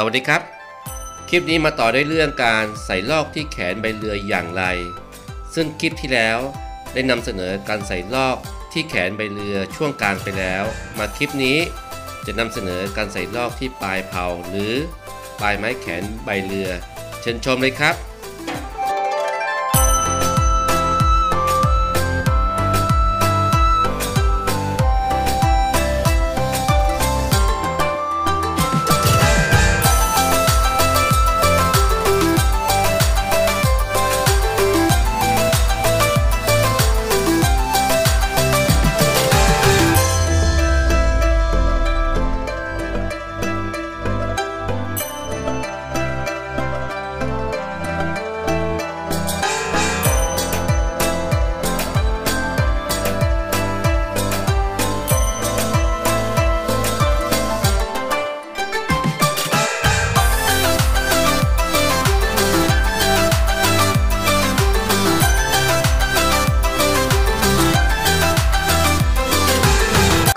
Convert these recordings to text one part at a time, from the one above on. สวัสดีครับคลิปนี้มาต่อด้วยเรื่องการใส่ลอกที่แขนใบเรืออย่างไรซึ่งคลิปที่แล้วได้นำเสนอการใส่ลอกที่แขนใบเรือช่วงกลางไปแล้วมาคลิปนี้จะนำเสนอการใส่ลอกที่ปลายเผาหรือปลายไม้แขนใบเรือเชิญชมเลยครับ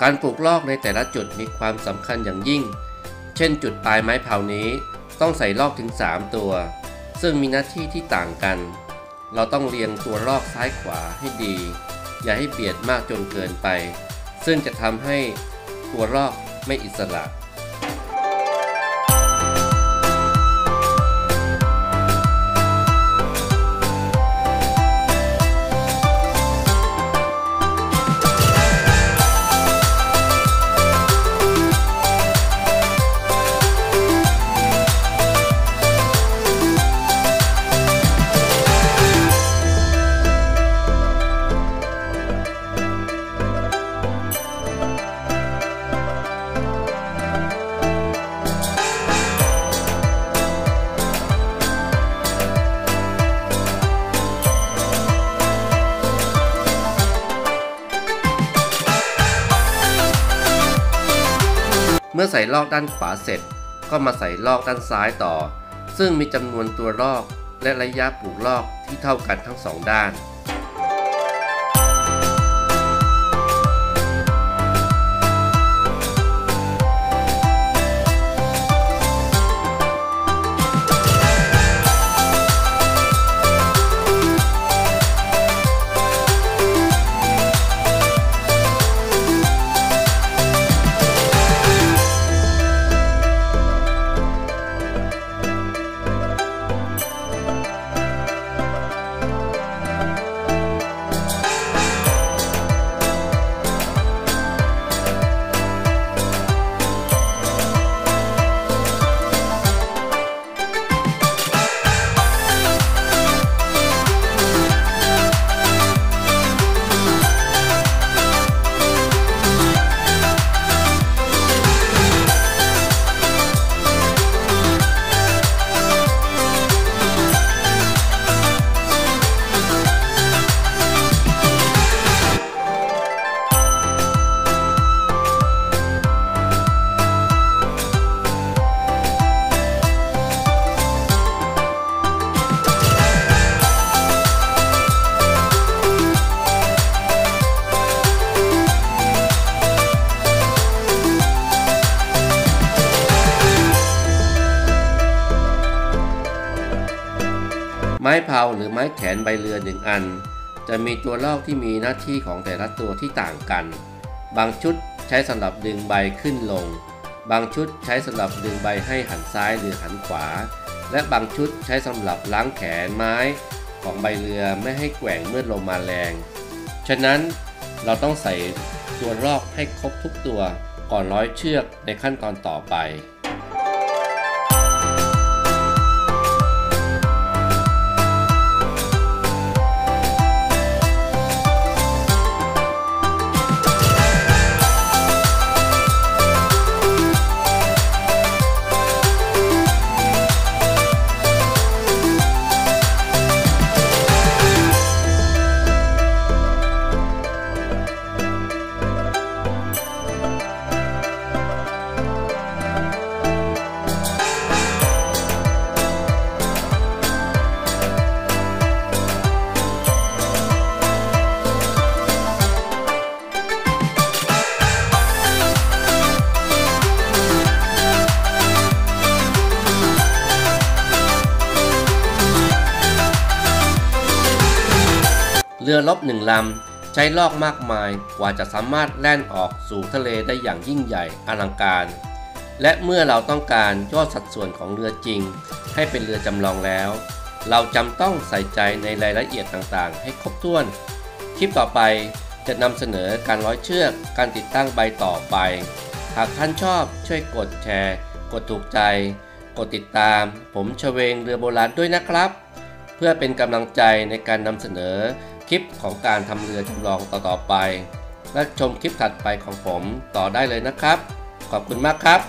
การปลูกลอกในแต่ละจุดมีความสำคัญอย่างยิ่งเช่นจุดปลายไม้เผานี้ต้องใส่ลอกถึง3ตัวซึ่งมีหน้าที่ที่ต่างกันเราต้องเรียงตัวลอกซ้ายขวาให้ดีอย่าให้เบียดมากจนเกินไปซึ่งจะทำให้ตัวลอกไม่อิสระเมื่อใส่ลอกด้านขวาเสร็จก็มาใส่ลอกด้านซ้ายต่อซึ่งมีจำนวนตัวลอกและระยะปลูกลอกที่เท่ากันทั้งสองด้านไม้เผาหรือไม้แขนใบเรือ1อันจะมีตัวลอกที่มีหน้าที่ของแต่ละตัวที่ต่างกันบางชุดใช้สำหรับดึงใบขึ้นลงบางชุดใช้สำหรับดึงใบให้หันซ้ายหรือหันขวาและบางชุดใช้สำหรับล้างแขนไม้ของใบเรือไม่ให้แกว่งเมื่อลมมาแรงฉะนั้นเราต้องใส่ตัวลอกให้ครบทุกตัวก่อนร้อยเชือกในขั้นตอนต่อไป รือรบ1ลำใช้ลอกมากมายกว่าจะสามารถแล่นออกสู่ทะเลได้อย่างยิ่งใหญ่อลังการและเมื่อเราต้องการย่อสัดส่วนของเรือจริงให้เป็นเรือจำลองแล้วเราจำต้องใส่ใจในรายละเอียดต่างๆให้ครบถ้วนคลิปต่อไปจะนำเสนอการร้อยเชือกการติดตั้งใบต่อไปหากท่านชอบช่วยกดแชร์กดถูกใจกดติดตามผมชเวงเรือโบราณด้วยนะครับเพื่อเป็นกำลังใจในการนำเสนอคลิปของการทำเรือจำลองต่อๆไปและชมคลิปถัดไปของผมต่อได้เลยนะครับขอบคุณมากครับ